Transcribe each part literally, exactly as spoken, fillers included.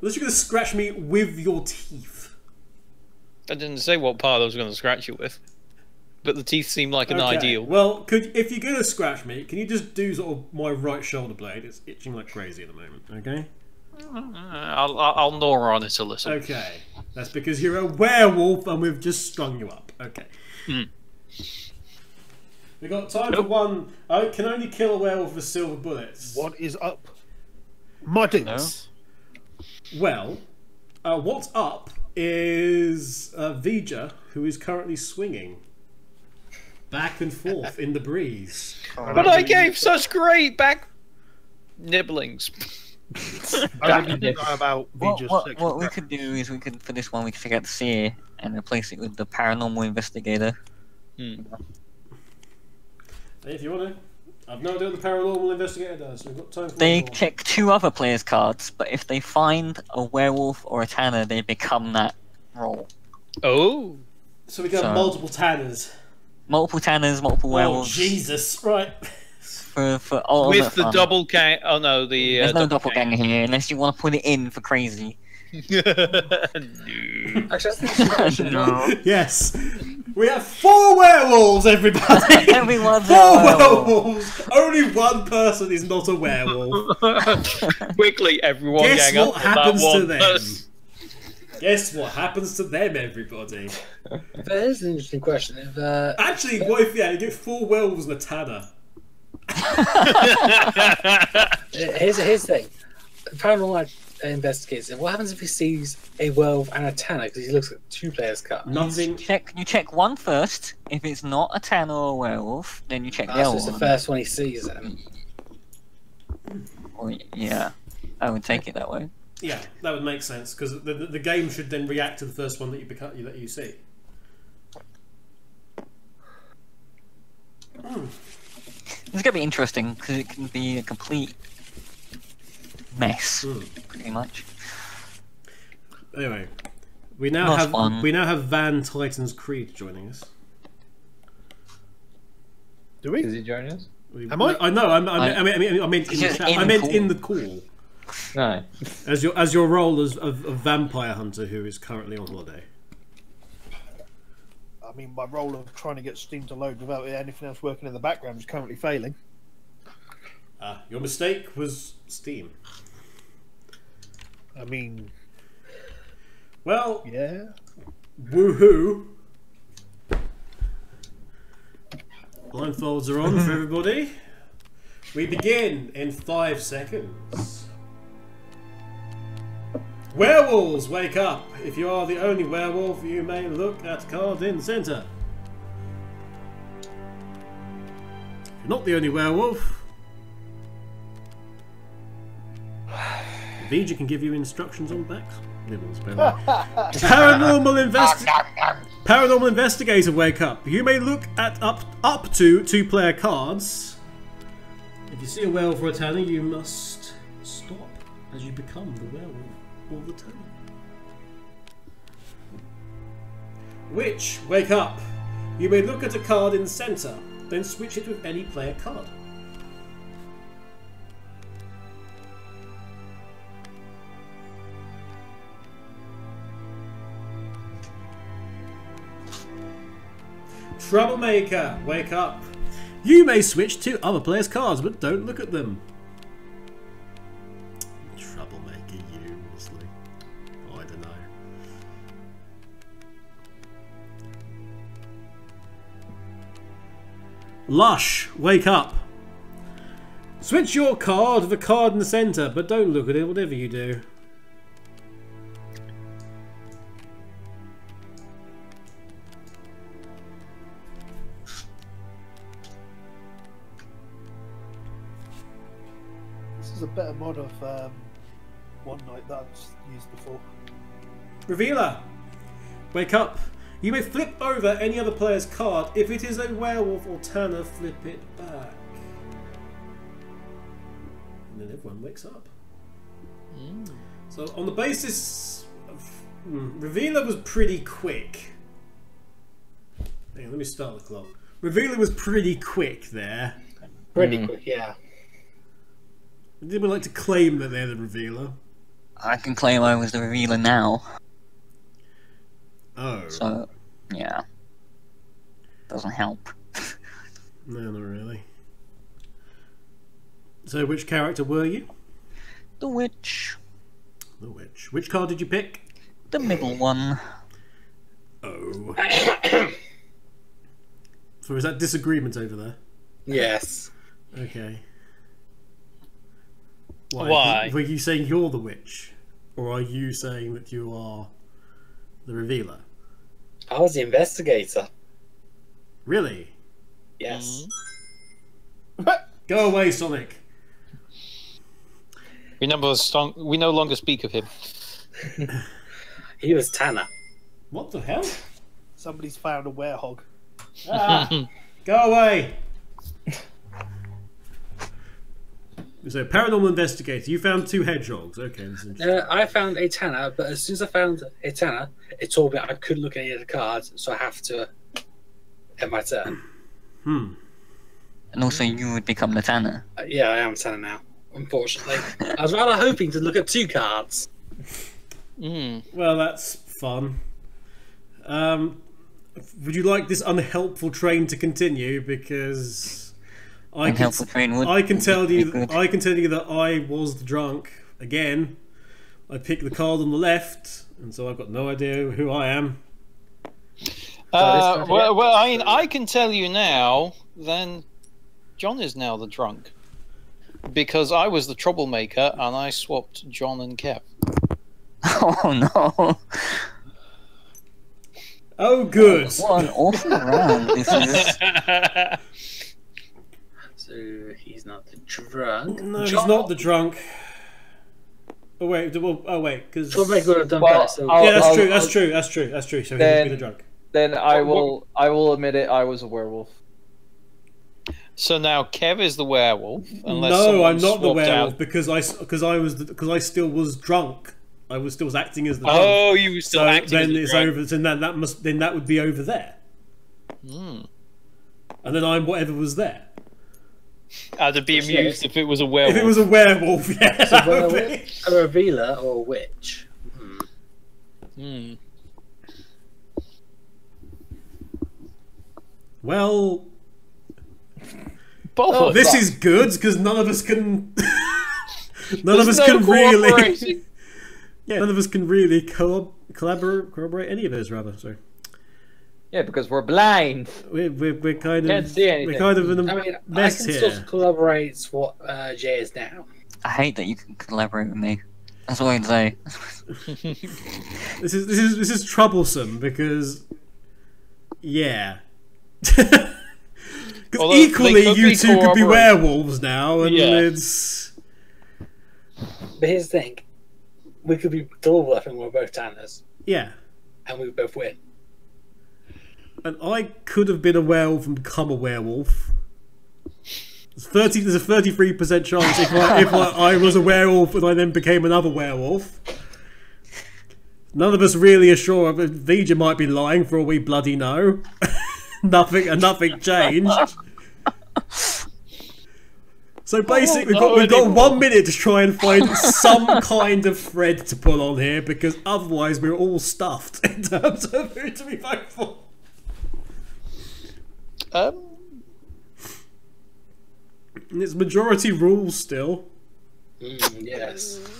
Unless you're going to scratch me with your teeth. I didn't say what part I was going to scratch you with. But the teeth seem like an okay. ideal. Well, could if you're going to scratch me, can you just do sort of my right shoulder blade? It's itching like crazy at the moment, okay? I'll, I'll gnaw on it a little. Okay. That's because you're a werewolf and we've just strung you up. Okay. Mm. We've got time nope. for one. I can only kill a werewolf with silver bullets. What is up? Muddings. No. Well, uh, what's up is uh, Vijay, who is currently swinging back and forth in the breeze. Oh, but I gave such great back nibblings. I really about what what, what we could do is we could, for this one, we could figure out the seer and replace it with the paranormal investigator. Hmm. If you want to, I've no idea what the paranormal investigator does. So we've got time for they check two other players' cards, but if they find a werewolf or a tanner, they become that role. Oh, so we got so, multiple tanners, multiple tanners, multiple werewolves. Oh, Jesus, right. For, for all with the fun. double gang. Oh no, the there's uh, no doppelganger here unless you want to put it in for crazy. no. Actually, I think no. Yes. We have four werewolves, everybody! Everyone's four werewolves! Werewolf. Only one person is not a werewolf. Quickly, everyone Guess gang what up happens that one to them? Person. Guess what happens to them, everybody? That is an interesting question. If, uh... Actually, what if, yeah, you get four werewolves and a tanner? here's, here's the thing. Paranormal investigates it. What happens if he sees a werewolf and a tanner? Because he looks at two players' cards. Nothing. Check. You check one first. If it's not a tanner or a werewolf, then you check oh, the other so it's one. The first one he sees. Then. Well, yeah, I would take it that way. Yeah, that would make sense because the, the the game should then react to the first one that you become, that you see. Mm. It's gonna be interesting because it can be a complete mess, mm. pretty much. Anyway, we now Last have one. we now have Van Titan's Creed joining us. Do we? Is he joining us? We, Am I? I know. I'm, I'm, I, I mean, I mean, I meant in the chat. I meant in the call. No. As your as your role as a, a vampire hunter who is currently on holiday. I mean, my role of trying to get Steam to load without anything else working in the background is currently failing. Uh, your mistake was Steam. I mean... Well... Yeah? Woohoo! Blindfolds are on for everybody. We begin in five seconds. Werewolves, wake up! If you are the only werewolf, you may look at card in centre. If you're not the only werewolf, Vijay can give you instructions on backs. Nibbles, Paranormal invest Paranormal investigator, wake up! You may look at up up to two player cards. If you see a werewolf or a tanner, you must stop as you become the werewolf all the time. Witch, wake up! You may look at a card in centre, then switch it with any player card. Troublemaker, wake up! You may switch to other players' cards, but don't look at them. Lush, wake up! Switch your card to the card in the centre, but don't look at it, whatever you do. This is a better mod of um, One Night that I've used before. Revealer, wake up! You may flip over any other player's card. If it is a werewolf or tanner, flip it back. And then everyone wakes up. Mm. So on the basis of... Hmm, Revealer was pretty quick. Hang on, let me start the clock. Revealer was pretty quick there. Pretty mm. quick, yeah. Did we like to claim that they're the Revealer? I can claim I was the revealer now. Oh. So, yeah. Doesn't help. No, not really. So, which character were you? The witch. The witch. Which card did you pick? The middle one. Oh. So is that disagreement over there? Yes. Okay. Why? Why? Were you saying you're the witch? Or are you saying that you are the revealer? I was the investigator. Really? Yes. Mm. Go away, Sonic. We no longer speak of him. He was Tanner. What the hell? Somebody's found a werehog. Ah, go away! So, paranormal investigator, you found two hedgehogs. Okay, that's interesting. Uh, I found a Tanner, but as soon as I found a Tanner, it told me I couldn't look at any of the cards, so I have to end my turn. Hmm. And also, you would become the Tanner. Uh, yeah, I am Tanner now. Unfortunately, I was rather hoping to look at two cards. Mm. Well, that's fun. Um, would you like this unhelpful train to continue? Because I can, train would, I can tell you, that, I can tell you that I was the drunk again. I picked the card on the left, and so I've got no idea who I am. Uh, well, well, I mean, I can tell you now. Then John is now the drunk. Because I was the troublemaker and I swapped John and Kev. Oh no! Oh good! What an awful round this is. So he's not the drunk. No, John... he's not the drunk. Oh wait, well, oh wait, because troublemaker would have done well, better. So... Yeah, that's I'll, true. I'll, that's I'll... true. That's true. That's true. So then, he would be the drunk. Then I will. I will admit it. I was a werewolf. So now Kev is the werewolf. No, I'm not the werewolf out. because I because I was because I still was drunk. I was still acting as the. Drunk. Oh, you were still so acting. Then as the it's drunk. over. Then that, that must then that would be over there. Mm. And then I'm whatever was there. I'd be amused if it was a werewolf. If it was a werewolf, yeah. So a, werewolf, a revealer or a witch. Hmm. Mm. Well. Oh, this is good because none of us can. none of us no can really. Yeah, none of us can really co collaborate, corroborate any of those. Rather, sorry. Yeah, because we're blind. We're we're, we're kind we can't of see anything. We're kind of in a I mean, mess I can here. Sort of collaborate what uh, Jay is now. I hate that you can collaborate with me. That's all I can say. this is this is this is troublesome because. Yeah. Because equally, you two could be werewolves now, and yeah. it's... But here's the thing. We could be double if we're both Tanners. Yeah. And we would both win. And I could have been a werewolf and become a werewolf. There's, thirty, there's a thirty-three percent chance if, I, if I, I was a werewolf and I then became another werewolf. None of us really are sure. Vijay might be lying for all we bloody know. Nothing and nothing changed. So basically, we've got, we've got one minute to try and find some kind of thread to pull on here, because otherwise we're all stuffed in terms of who to be voted for. Um, and it's majority rules still. Mm, yes.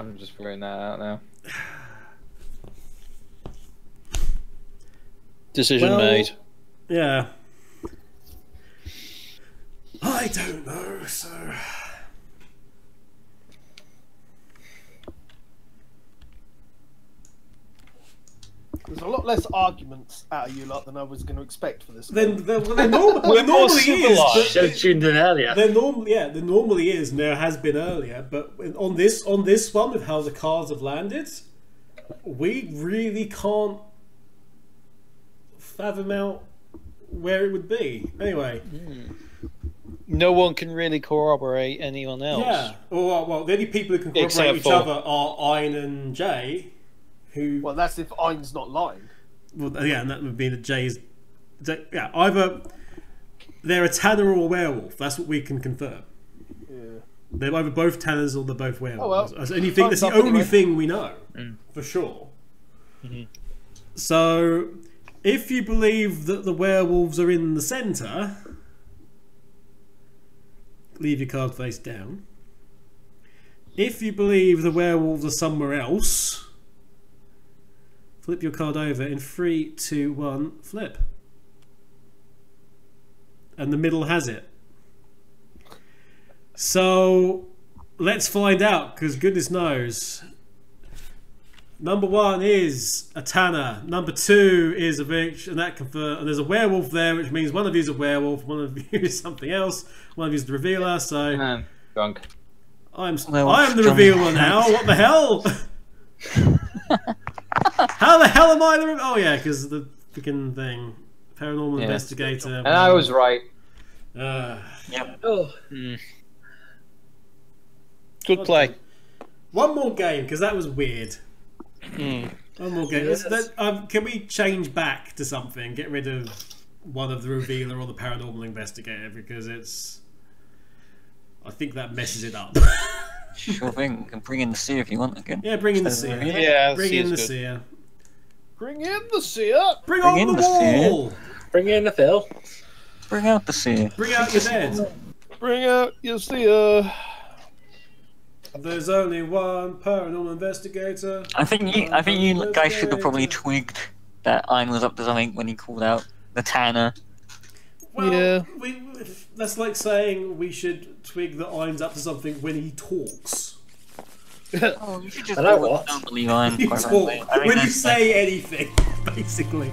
I'm just figuring that out now. Decision well, made. Yeah. I don't know, so... There's a lot less arguments out of you lot than I was going to expect for this. Then there, well, there, norm there normally is. But so tuned in earlier. There normally, yeah, there normally is, and there has been earlier. But on this, on this one, with how the cards have landed, we really can't fathom out where it would be. Anyway, mm. no one can really corroborate anyone else. Yeah. Well, well the only people who can corroborate Except each for... other are Ein and Jay. Who, well, that's if Ein's not lying. Well, yeah, and that would be the Jay's. Yeah, either They're a tanner or a werewolf. That's what we can confirm. Yeah. They're either both tanners or they're both werewolves. Oh, well. That's the only thing, that's the only anyway. thing we know, mm. for sure. Mm-hmm. So, if you believe that the werewolves are in the centre, leave your card face down. If you believe the werewolves are somewhere else, flip your card over in three, two, one, flip. And the middle has it. So let's find out, because goodness knows. Number one is a tanner. Number two is a witch, and that confirms. And there's a werewolf there, which means one of you is a werewolf, one of you is something else, one of you is the revealer. So um, drunk. I'm well, I'm the drunk. revealer now. What the hell? How the hell am I the? Re oh yeah, because the freaking thing, paranormal yeah. investigator. And I was right. Uh, yep. Oh. Mm. Good play. One more game, because that was weird. Mm. One more game. Yes. That, um, can we change back to something? Get rid of one of the revealer or the paranormal investigator, because it's. I think that messes it up. Sure thing. You can bring in the seer if you want again. Yeah, bring in the seer. Yeah, yeah bring in the good. seer. Bring in the seer. Bring, bring on the, the wall. Seer. Bring in the Phil. Bring out the seer. Bring out your dead. Bring out your seer. There's only one paranormal investigator. I think you, I think you guys should have probably twigged that Ein was up to something when he called out the tanner. Well, yeah. we, that's like saying we should twig that Ein's up to something when he talks. Oh, you should just I don't, know what? I don't believe Ein. Quite talk. I mean, when you say like... anything, basically.